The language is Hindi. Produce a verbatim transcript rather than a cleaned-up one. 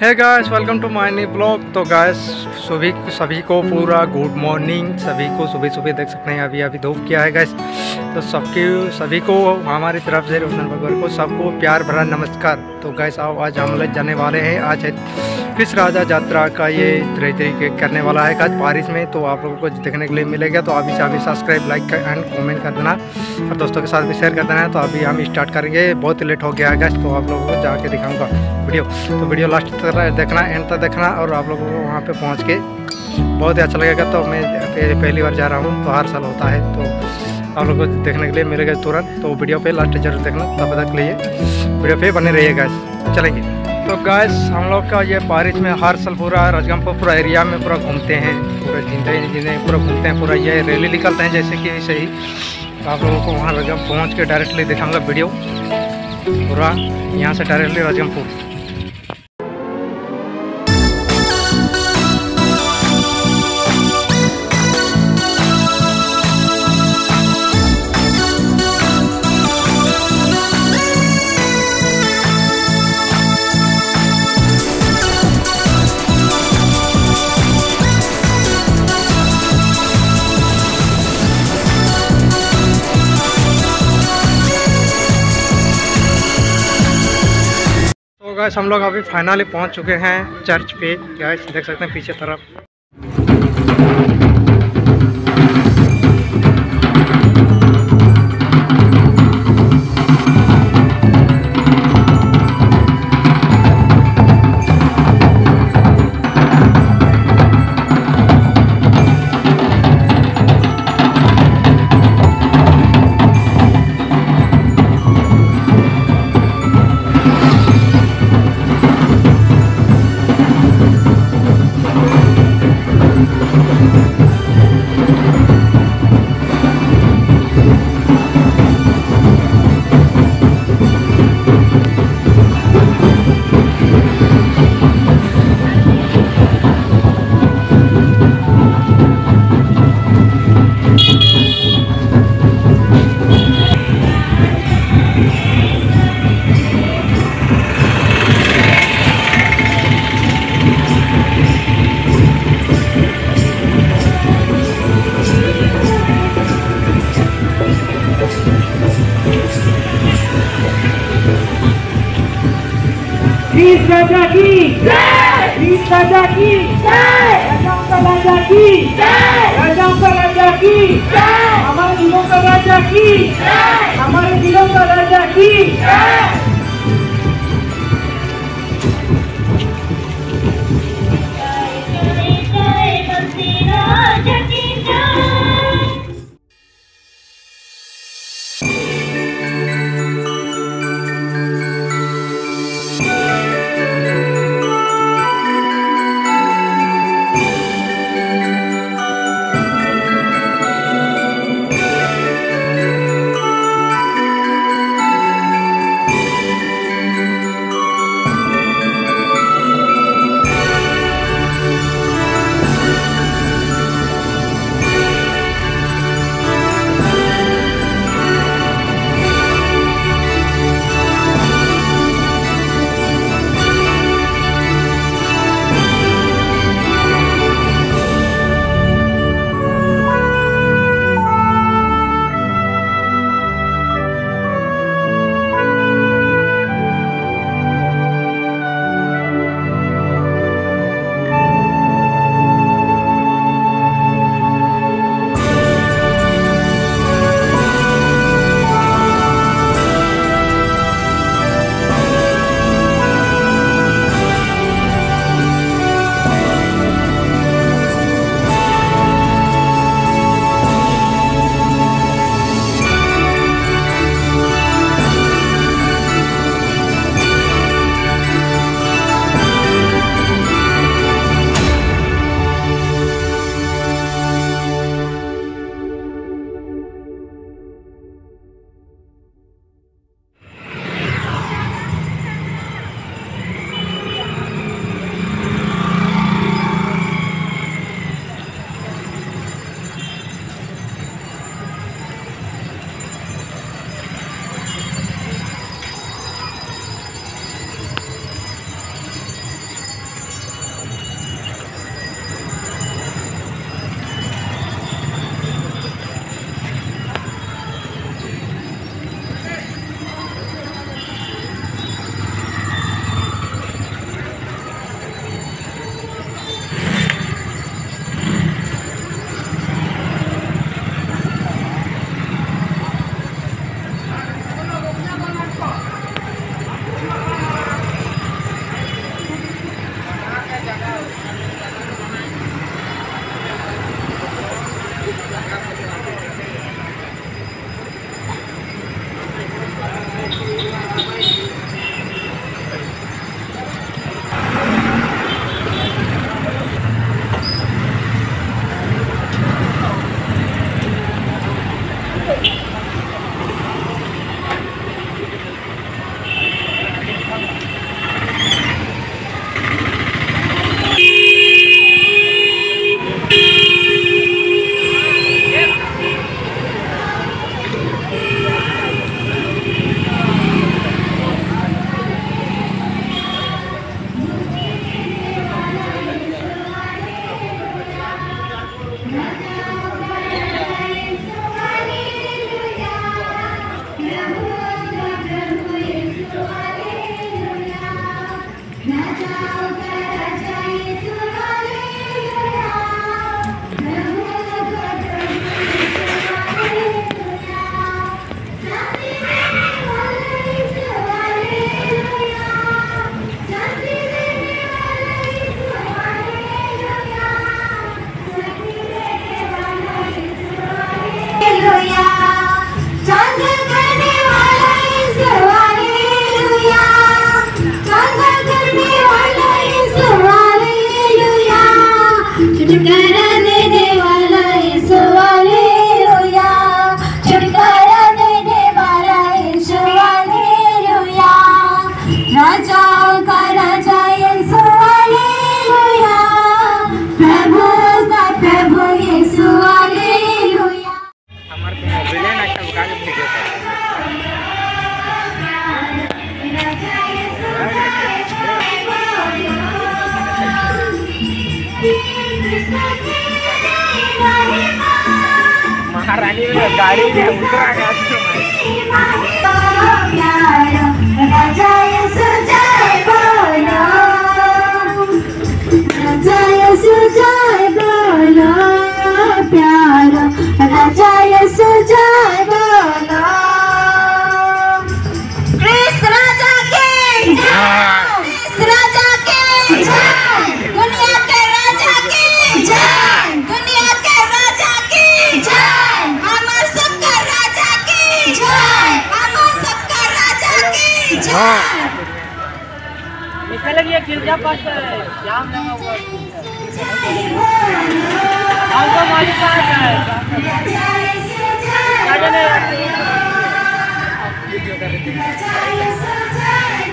है guys, welcome to my new blog. तो गाइस सभी सभी को पूरा गुड मॉर्निंग। सभी को सुबह सुबह देख सकते हैं अभी अभी धूप किया है गाइस। तो सबके सभी को हमारी तरफ से रोशन बगवार को सबको प्यार भरा नमस्कार। तो गाइस आओ आज हम लोग जाने वाले हैं, आज है कृष राजा यात्रा का ये तरीके करने वाला है गाइस बारिश में। तो आप लोगों को देखने के लिए मिलेगा। तो अभी से अभी सब्सक्राइब लाइक एंड कमेंट कर देना और दोस्तों के साथ भी शेयर कर देना है। तो अभी हम स्टार्ट करेंगे, बहुत लेट हो गया है गाइस। तो आप लोगों को जाके दिखाऊंगा वीडियो, तो वीडियो लास्ट देखना, एंड तक देखना और आप लोगों को वहाँ पे पहुँच के बहुत ही अच्छा लगेगा। तो मैं पहली बार जा रहा हूँ, तो हर साल होता है, तो आप लोगों को देखने के लिए मिलेगा तुरंत। तो वीडियो पे लास्ट जरूर देखना, तब तक लिए वीडियो पे बने रहिए गाइस, चलेंगे। तो गाइस हम लोग का ये बारिश में हर साल पूरा राजगंगपुर पूरा एरिया में पूरा घूमते हैं, पूरा जिंदगी जिंदगी पूरा घूमते हैं, पूरा ये रैली निकलते हैं जैसे कि ऐसे ही। तो आप लोगों को वहाँ राजगंग पहुँच के डायरेक्टली दिखाऊँगा वीडियो पूरा, यहाँ से डायरेक्टली राजगंगपुर। गाइस हम लोग अभी फाइनली पहुंच चुके हैं चर्च पे। गाइस देख सकते हैं पीछे तरफ। कृष राजा की जय, कृष राजा की जय, राजगंगा राजा की जय, राजगंगा राजा की जय, हमारे जिलों का राजा की जय, हमारे जिलों का राजा की जय। महारानी में गाड़ी में उतरा क्या बात है, क्या लगा हुआ है मालिक साहब है।